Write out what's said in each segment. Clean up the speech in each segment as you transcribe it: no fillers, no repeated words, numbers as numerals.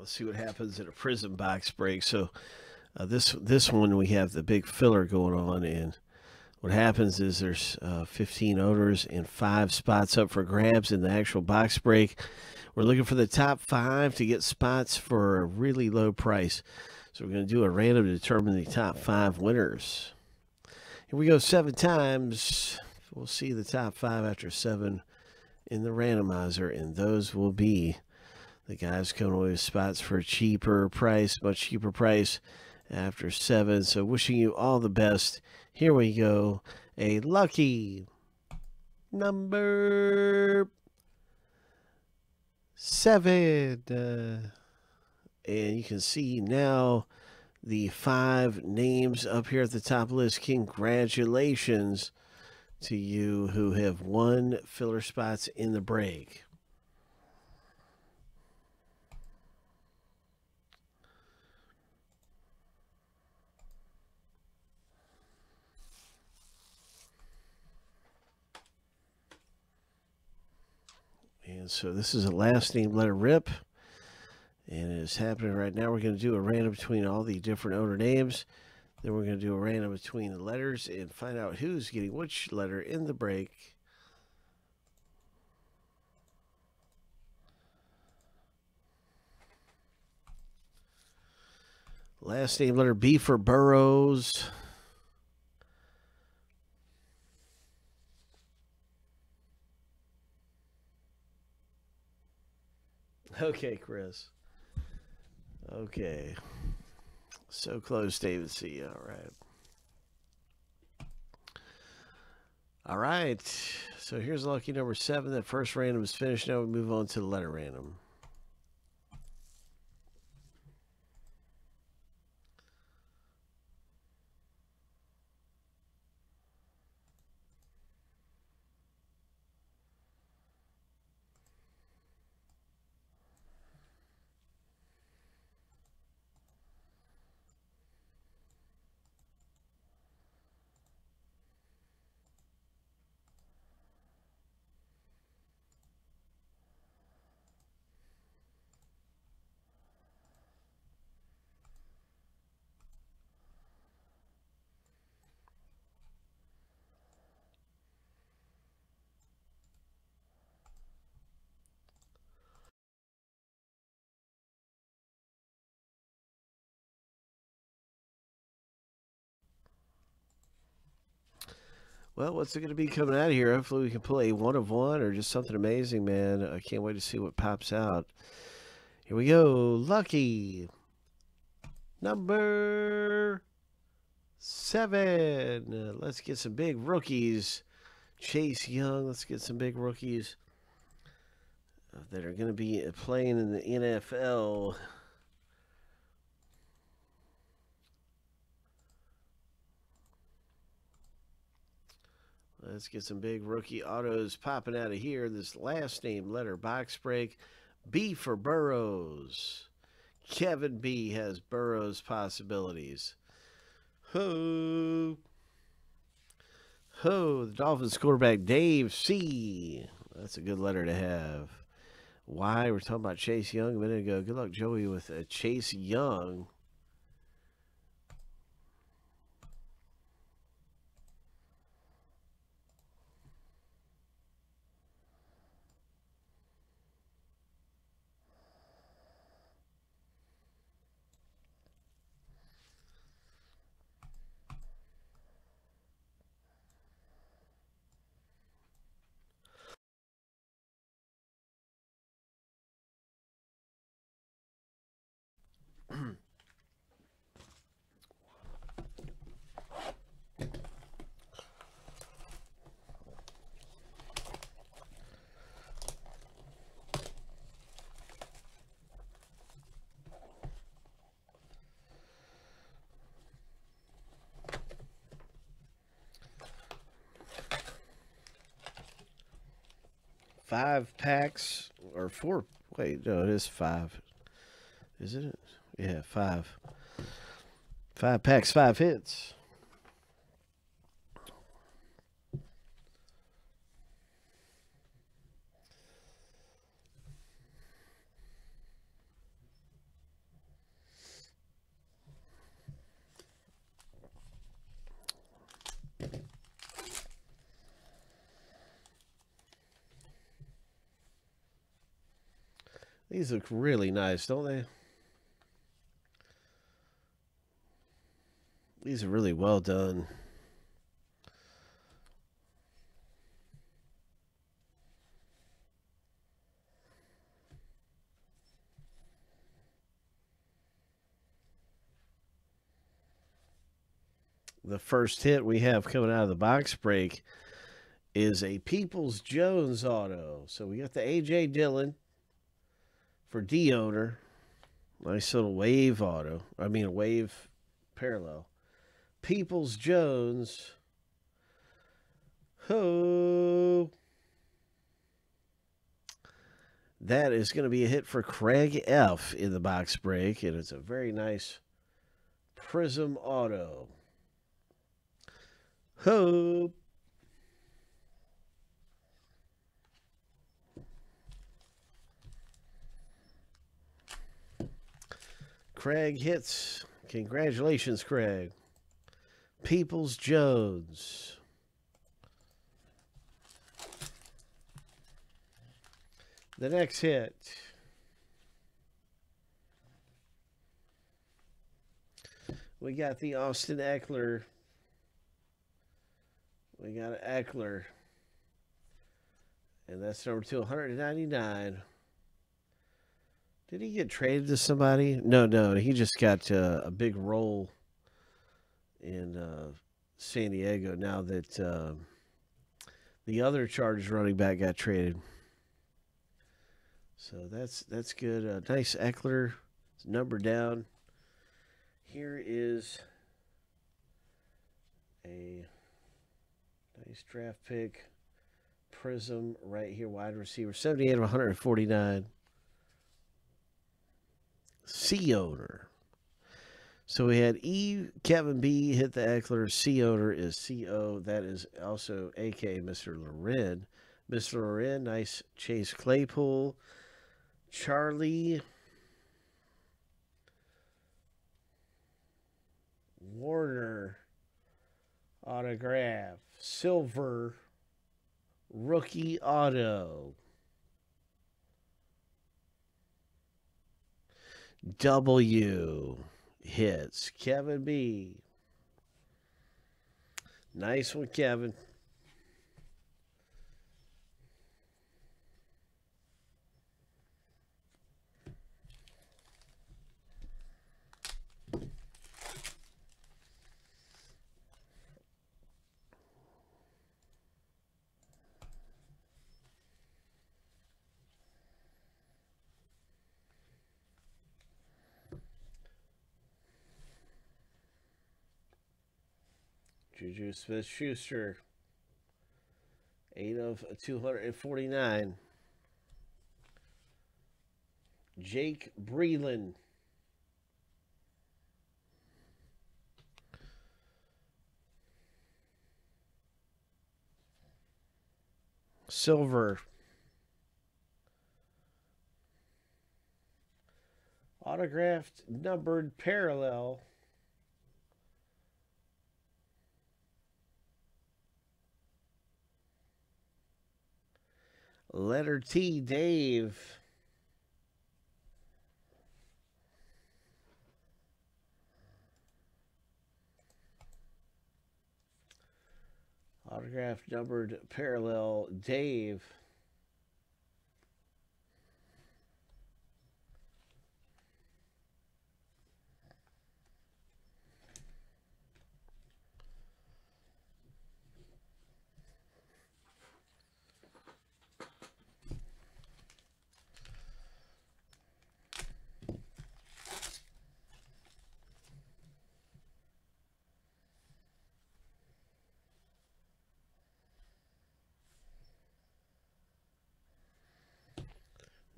Let's see what happens at a Prizm box break. So this one we have the big filler going on, and what happens is there's 15 owners and 5 spots up for grabs in the actual box break. We're looking for the top 5 to get spots for a really low price. So we're going to do a random to determine the top 5 winners. Here we go 7 times. We'll see the top 5 after 7 in the randomizer, and those will be the guys coming away with spots for a cheaper price, much cheaper price after 7. So wishing you all the best. Here we go. A lucky number 7. And you can see now the 5 names up here at the top list. Congratulations to you who have won filler spots in the break. And so this is a last name letter rip, and it is happening right now. We're going to do a random between all the different owner names. Then we're going to do a random between the letters and find out who's getting which letter in the break. Last name letter B for Burrows. Okay, Chris. Okay. So close, David C. All right. All right. So here's lucky number 7. That first random is finished. Now we move on to the letter random. Well, what's it going to be coming out of here? Hopefully we can pull a 1 of 1 or just something amazing, man. I can't wait to see what pops out. Here we go. Lucky number 7. Let's get some big rookies. Chase Young. Let's get some big rookies that are going to be playing in the NFL. Let's get some big rookie autos popping out of here. This last name letter box break. B for Burrows. Kevin B has Burrows possibilities. Ho. Ho. The Dolphins quarterback Dave C. That's a good letter to have. Y. We're talking about Chase Young a minute ago. Good luck, Joey, with a Chase Young. Five packs, 5 hits. These look really nice, don't they? These are really well done. The first hit we have coming out of the box break is a Peoples-Jones auto. So we got the AJ Dillon for D owner. Nice little wave auto. I mean, a wave parallel. Peoples-Jones. Oh. That is going to be a hit for Craig F. in the box break. And it's a very nice Prizm auto. Hope. Craig hits. Congratulations, Craig. Peoples-Jones. The next hit. We got the Austin Ekeler. We got an Ekeler, and that's number 299. Did he get traded to somebody? No, he just got a big role in San Diego now that the other Chargers running back got traded. So that's good. Nice Ekeler, number down. Here is a nice draft pick. Prizm right here, wide receiver. 78 of 149. C owner. So we had E, Kevin B hit the Ekeler. C owner is CO. That is also AK, Mr. Loren. Mr. Loren, nice Chase Claypool. Charlie Warner. Autograph. Silver rookie auto. W hits. Kevin B. Nice one, Kevin. Juju Smith-Schuster, 8 of 249. Jake Breeland. Silver. Autographed, numbered, parallel. Letter T, Dave. Autograph, numbered, parallel, Dave.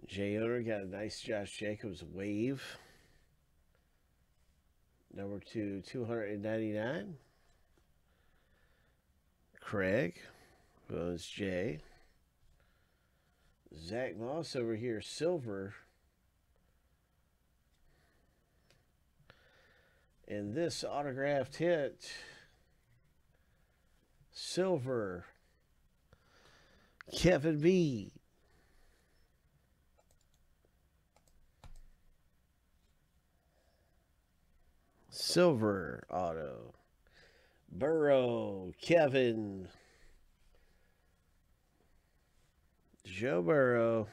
J owner got a nice Josh Jacobs wave. Number 299. Craig goes J. Zach Moss over here, silver. And this autographed hit, silver. Kevin B. Silver auto. Burrow, Kevin. Joe Burrow.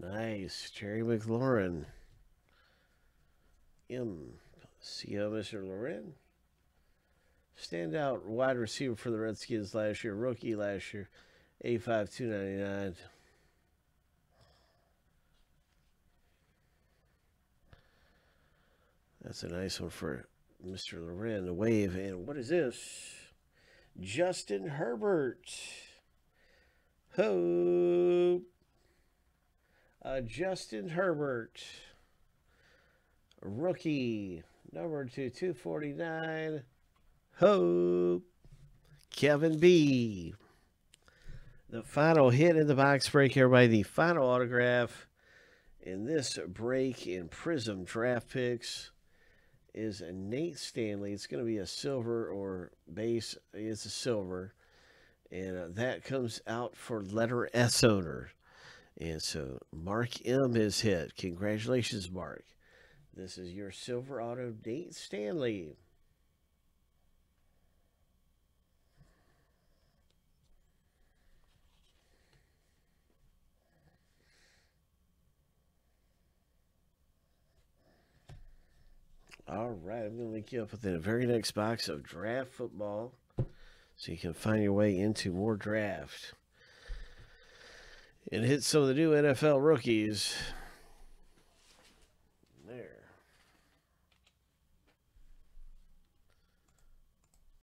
Nice. Jerry McLaurin. MCO, Mr. Loren. Standout wide receiver for the Redskins last year. Rookie last year. 85299. That's a nice one for Mr. Loren to wave. And what is this? Justin Herbert. Ho. Justin Herbert, rookie, number 2/249. Hope, Kevin B. The final hit in the box break, everybody. The final autograph in this break in Prizm draft picks is Nate Stanley. It's going to be a silver or base. It's a silver, and that comes out for letter S owner. And so Mark M is hit. Congratulations, Mark. This is your silver auto, Nate Stanley. All right, I'm going to link you up with the very next box of draft football so you can find your way into more draft. And hit some of the new NFL rookies.